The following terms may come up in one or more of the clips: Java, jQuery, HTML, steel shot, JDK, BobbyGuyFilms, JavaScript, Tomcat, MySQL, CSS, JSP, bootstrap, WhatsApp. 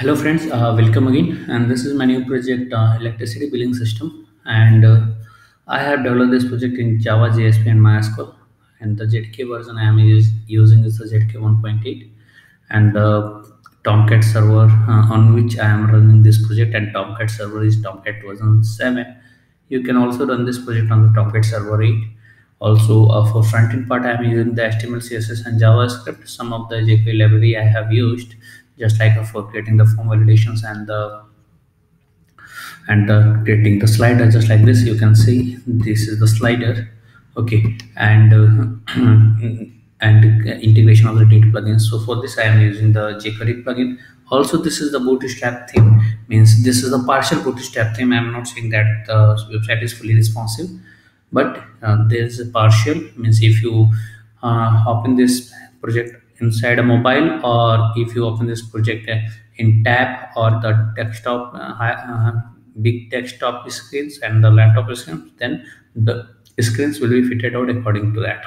Hello friends, welcome again, and this is my new project, electricity billing system, and I have developed this project in Java, JSP and MySQL, and the JDK version I am using is the JDK 1.8 and the Tomcat server on which I am running this project, and Tomcat server is Tomcat version 7. You can also run this project on the Tomcat server 8. Also for front-end part I am using the HTML, CSS and JavaScript. Some of the jQuery library I have used, just like for creating the form validations and creating the slider, just like this. You can see this is the slider, okay, and integration of the data plugins. So for this I am using the jQuery plugin. Also this is the bootstrap theme, means this is the partial bootstrap theme. I am not saying that the website is fully responsive, but there is a partial, means if you open this project inside a mobile, or if you open this project in tab or the desktop, big desktop screens and the laptop screens, then the screens will be fitted out according to that.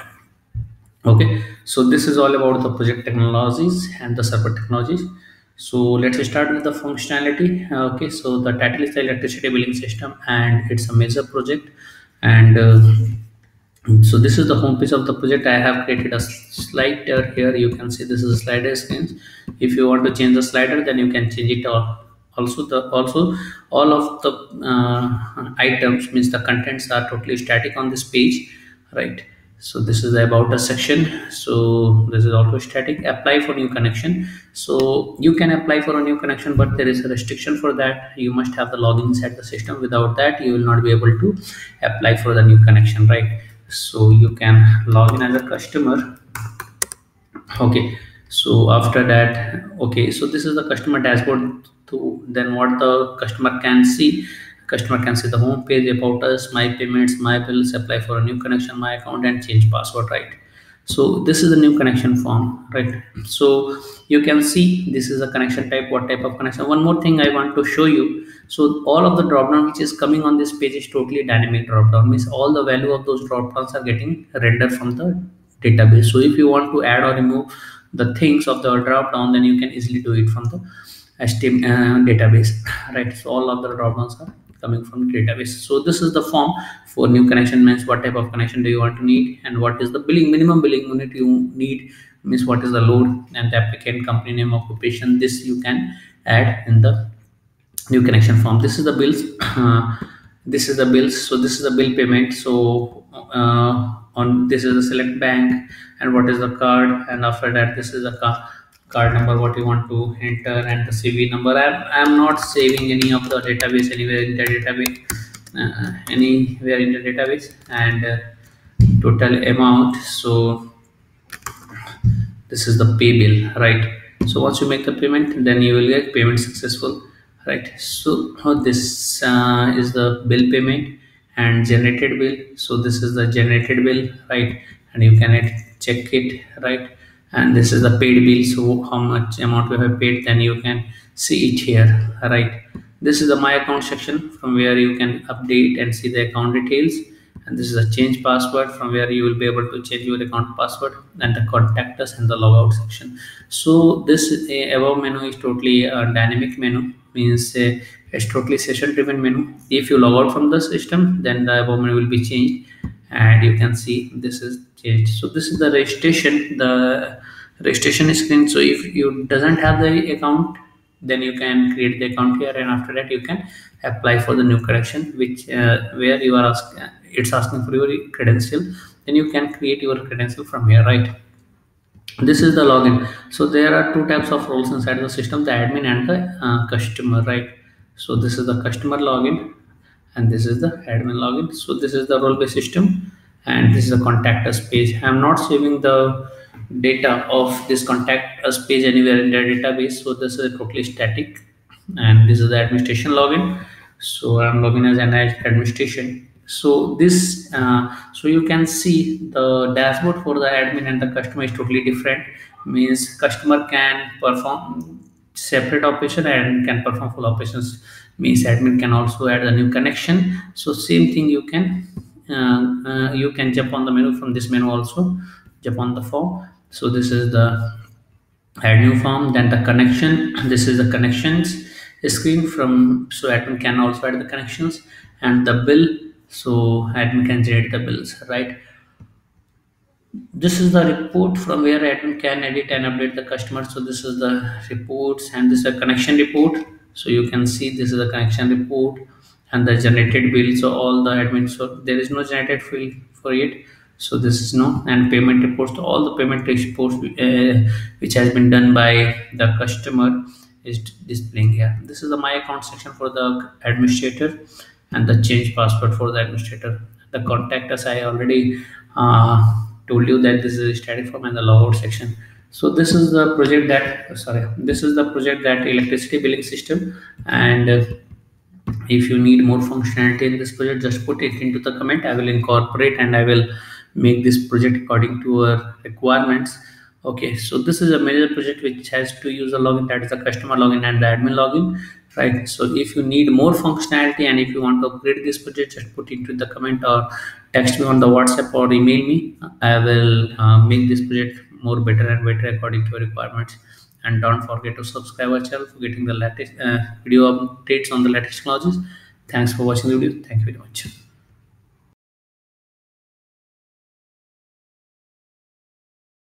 Okay, so this is all about the project technologies and the server technologies. So let's start with the functionality. Okay, so the title is the electricity billing system, and it's a major project, and so this is the home page of the project. I have created a slider here. You can see this is a slider screen. If you want to change the slider, then you can change it. Also all of the items, means the contents, are totally static on this page, right? So this is the about us section. So this is also static. Apply for new connection. So you can apply for a new connection, but there is a restriction for that. You must have the login inside the system. Without that, you will not be able to apply for the new connection, right? So you can log in as a customer. Okay, so after that, okay, so this is the customer dashboard. To then what the customer can see, the home page, about us, my payments, my bills, apply for a new connection, my account, and change password, right? So this is the new connection form, right? So you can see this is a connection type, what type of connection. One more thing I want to show you. So all of the dropdown which is coming on this page is totally dynamic dropdown, means all the value of those dropdowns are getting rendered from the database. So if you want to add or remove the things of the dropdown, then you can easily do it from the HTML database, right? So all of the dropdowns are coming from database. So this is the form for new connection, means what type of connection do you want to need, and what is the billing, minimum billing unit you need, means what is the load, and the applicant, company name, occupation. This you can add in the new connection form. This is the bills. This is the bills. So this is the bill payment. So on this is the select bank, and what is the card, and after that this is the card number what you want to enter, and the CV number. I'm not saving any of the database anywhere in the database, and total amount. So this is the pay bill, right? So once you make the payment, then you will get payment successful, right? So this is the bill payment and generated bill. So this is the generated bill, right? And you can check it, right? And this is the paid bill, so how much amount we have paid, then you can see it here, right? This is the my account section, from where you can update and see the account details, and this is a change password, from where you will be able to change your account password, and the contact us and the logout section. So this above menu is totally a dynamic menu, means it's totally session driven menu. If you log out from the system, then the above menu will be changed, and you can see this is changed. So this is the registration, screen. So if you doesn't have the account, then you can create the account here, and after that you can apply for the new connection, which where you are it's asking for your credential, then you can create your credential from here, right? This is the login. So there are two types of roles inside the system, the admin and the customer, right? So this is the customer login, and this is the admin login. So this is the role-based system, and this is the contact us page. I am not saving the data of this contact us page anywhere in the database, so this is totally static. And this is the administration login. So I am logging as an administration. So this, so you can see the dashboard for the admin and the customer is totally different. Means customer can perform separate operation and can perform full operations. Means admin can also add a new connection. So same thing, you can jump on the menu, from this menu also jump on the form. So this is the add new form, then the connection. This is the connections screen from, so admin can also add the connections, and the bill, so admin can generate the bills, right? This is the report from where admin can edit and update the customer. So this is the reports, and this is a connection report. So you can see this is the connection report and the generated bill. So all the admin, so there is no generated field for it. So this is no, and payment reports, all the payment reports which has been done by the customer is displaying here. This is the my account section for the administrator, and the change password for the administrator. The contact us, I already told you that this is a static form, and the logout section. So this is the project that, sorry, this is the project that electricity billing system. And if you need more functionality in this project, just put it into the comment. I will incorporate and I will make this project according to our requirements. Okay, so this is a major project which has two user login, that is the customer login and the admin login, right? So if you need more functionality and if you want to upgrade this project, just put it into the comment or text me on the WhatsApp or email me. I will make this project more better and better according to your requirements. And don't forget to subscribe our channel for getting the latest video updates on the latest technologies. Thanks for watching the video. Thank you very much.